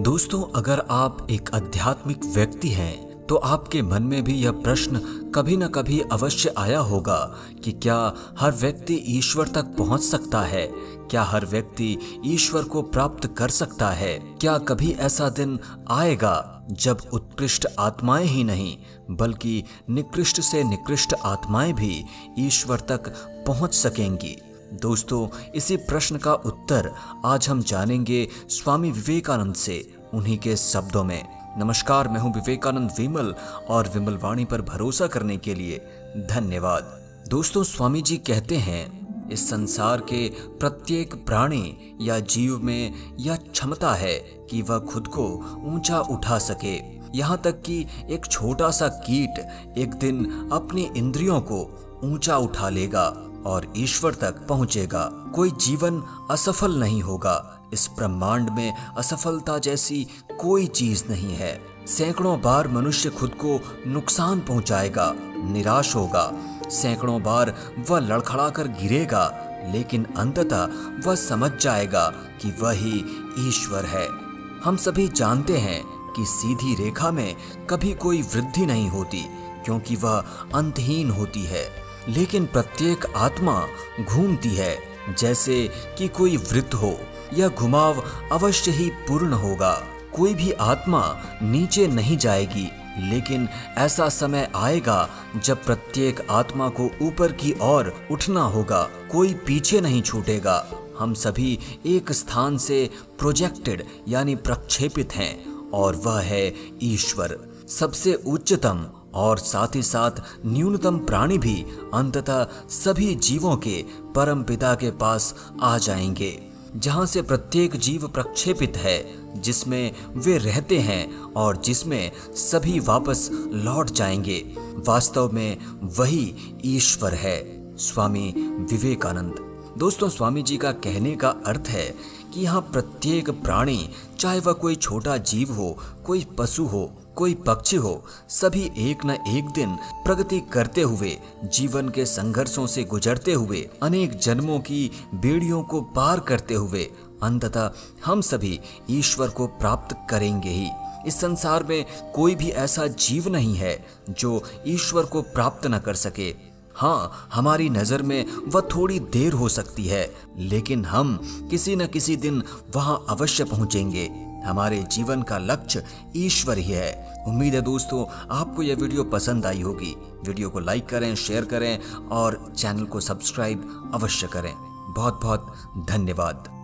दोस्तों, अगर आप एक आध्यात्मिक व्यक्ति हैं तो आपके मन में भी यह प्रश्न कभी न कभी अवश्य आया होगा कि क्या हर व्यक्ति ईश्वर तक पहुंच सकता है, क्या हर व्यक्ति ईश्वर को प्राप्त कर सकता है, क्या कभी ऐसा दिन आएगा जब उत्कृष्ट आत्माएं ही नहीं बल्कि निकृष्ट से निकृष्ट आत्माएं भी ईश्वर तक पहुंच सकेंगी। दोस्तों, इसी प्रश्न का उत्तर आज हम जानेंगे स्वामी विवेकानंद से, उन्हीं के शब्दों में। नमस्कार, मैं हूं विवेकानंद विमल और विमलवाणी पर भरोसा करने के लिए धन्यवाद। दोस्तों, स्वामी जी कहते हैं, इस संसार के प्रत्येक प्राणी या जीव में यह क्षमता है कि वह खुद को ऊंचा उठा सके। यहाँ तक कि एक छोटा सा कीट एक दिन अपनी इंद्रियों को ऊंचा उठा लेगा और ईश्वर तक पहुंचेगा। कोई जीवन असफल नहीं होगा। इस ब्रह्मांड में असफलता जैसी कोई चीज नहीं है। सैकड़ों बार मनुष्य खुद को नुकसान पहुंचाएगा, निराश होगा, सैकड़ों बार वह लड़खड़ाकर गिरेगा, लेकिन अंततः वह समझ जाएगा कि वही ईश्वर है। हम सभी जानते हैं कि सीधी रेखा में कभी कोई वृद्धि नहीं होती, क्योंकि वह अंतहीन होती है, लेकिन प्रत्येक आत्मा घूमती है जैसे कि कोई वृत्त हो। यह घुमाव अवश्य ही पूर्ण होगा। कोई भी आत्मा नीचे नहीं जाएगी, लेकिन ऐसा समय आएगा जब प्रत्येक आत्मा को ऊपर की ओर उठना होगा। कोई पीछे नहीं छूटेगा। हम सभी एक स्थान से प्रोजेक्टेड यानी प्रक्षेपित हैं, और वह है ईश्वर। सबसे उच्चतम और साथ ही साथ न्यूनतम प्राणी भी अंततः सभी जीवों के परम पिता के पास आ जाएंगे, जहाँ से प्रत्येक जीव प्रक्षेपित है, जिसमें वे रहते हैं और जिसमें सभी वापस लौट जाएंगे। वास्तव में वही ईश्वर है, स्वामी विवेकानंद। दोस्तों, स्वामी जी का कहने का अर्थ है कि यहाँ प्रत्येक प्राणी, चाहे वह कोई छोटा जीव हो, कोई पशु हो, कोई पक्षी हो, सभी एक न एक दिन प्रगति करते हुए, जीवन के संघर्षों से गुजरते हुए, अनेक जन्मों की बेड़ियों को पार करते हुए अंततः हम सभी ईश्वर को प्राप्त करेंगे ही। इस संसार में कोई भी ऐसा जीव नहीं है जो ईश्वर को प्राप्त न कर सके। हाँ, हमारी नज़र में वह थोड़ी देर हो सकती है, लेकिन हम किसी न किसी दिन वहाँ अवश्य पहुँचेंगे। हमारे जीवन का लक्ष्य ईश्वर ही है। उम्मीद है दोस्तों, आपको यह वीडियो पसंद आई होगी। वीडियो को लाइक करें, शेयर करें और चैनल को सब्सक्राइब अवश्य करें। बहुत बहुत धन्यवाद।